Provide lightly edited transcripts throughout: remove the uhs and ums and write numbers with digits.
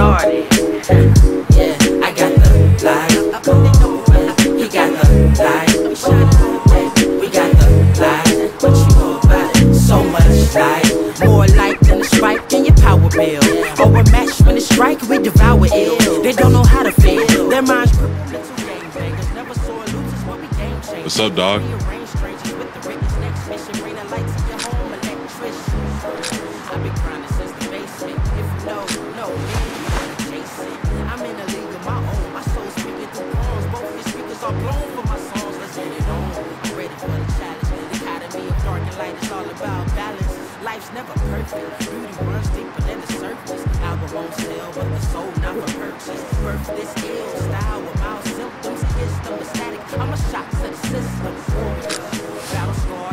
started. Yeah, I got the light. He got the light. We got the light. What you know about it? So much light. More light than a strike in your power bill. Or a match when it strike, we devour ill. They don't know how to feel. Their minds. What's up, dog? Life's never perfect. Beauty runs deeper than the surface. Album won't sell, but the soul not for purchase. Birth this ill style with mild symptoms. It's the static. I'm a shock to the system.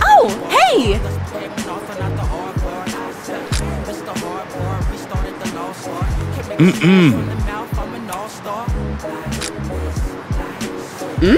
Oh, hey! Yeah.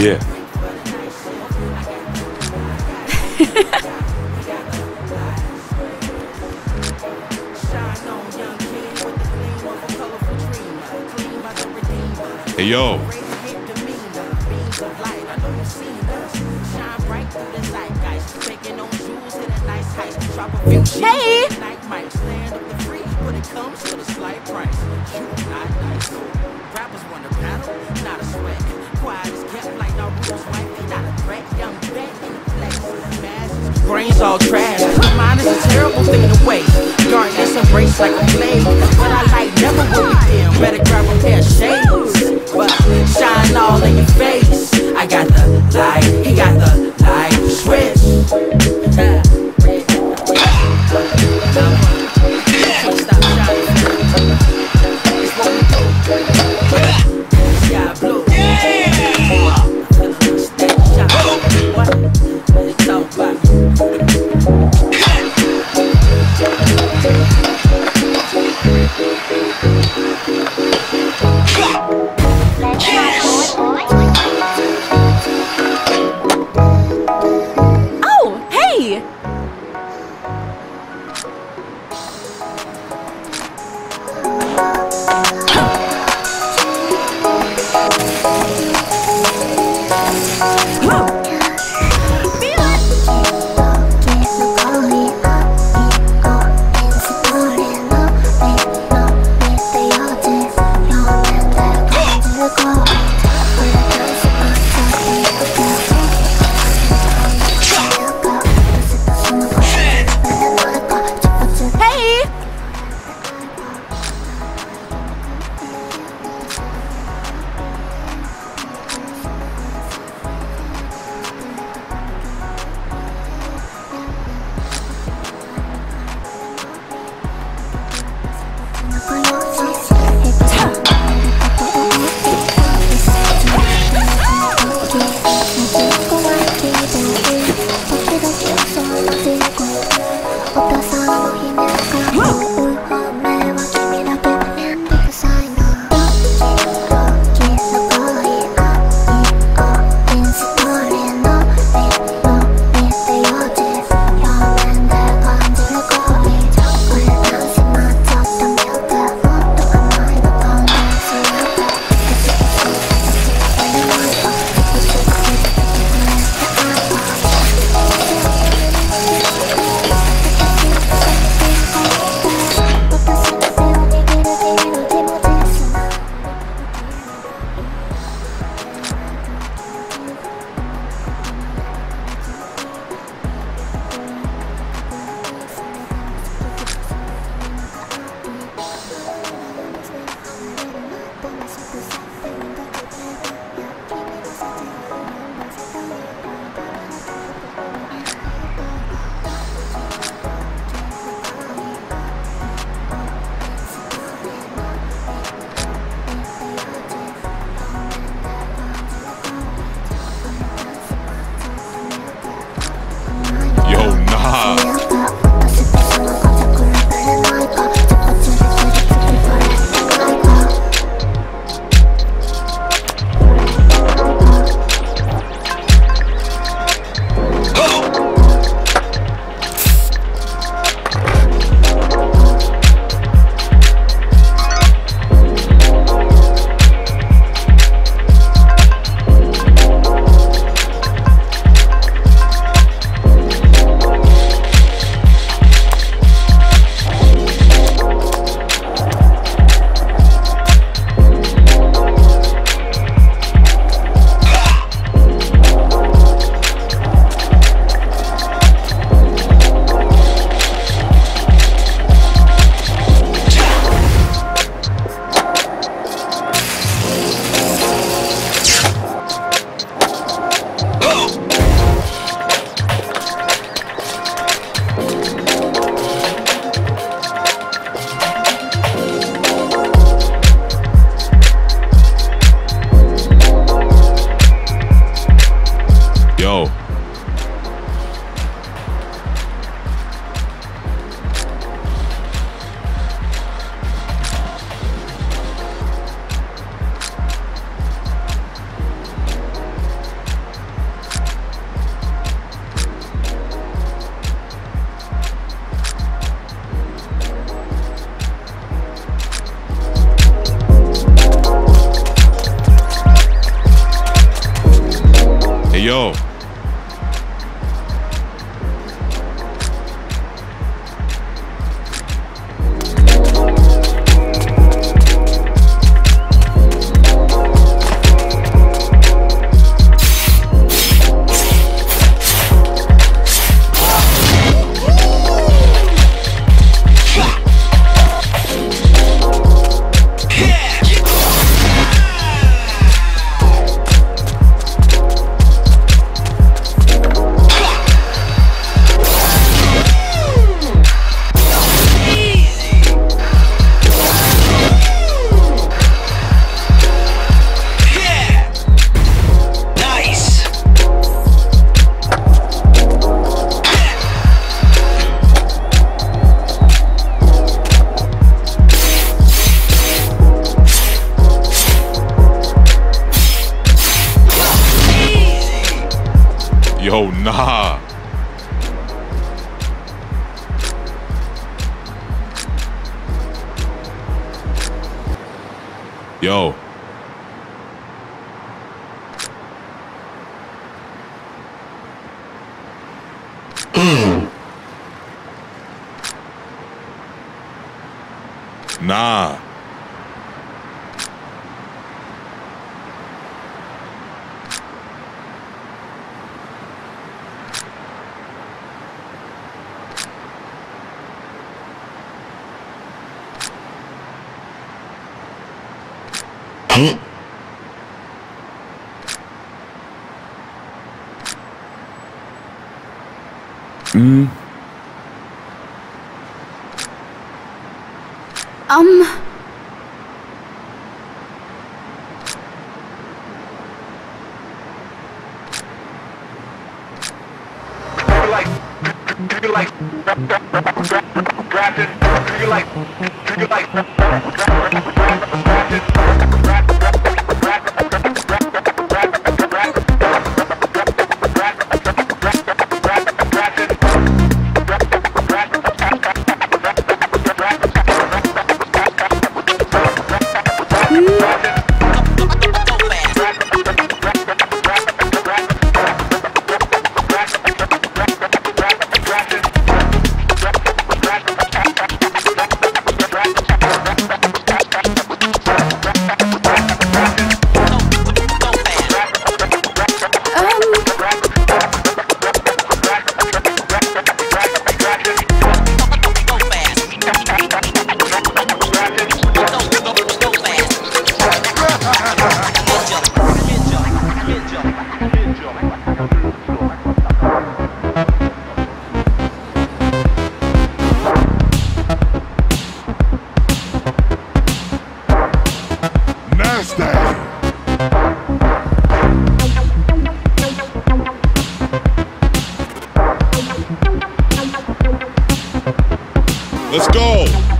Yeah. Hey, yo. Hey. Brain's all trash. Mine is a terrible thing to waste. Darkness embraced like a plague. But I like never will again. Better grab a pair of shades. But shine all in your face. I got the light. He got the light. Switch. Stop shining. Sky blue. What? Yo. Yo, nah. Yo. Nah. Let's go!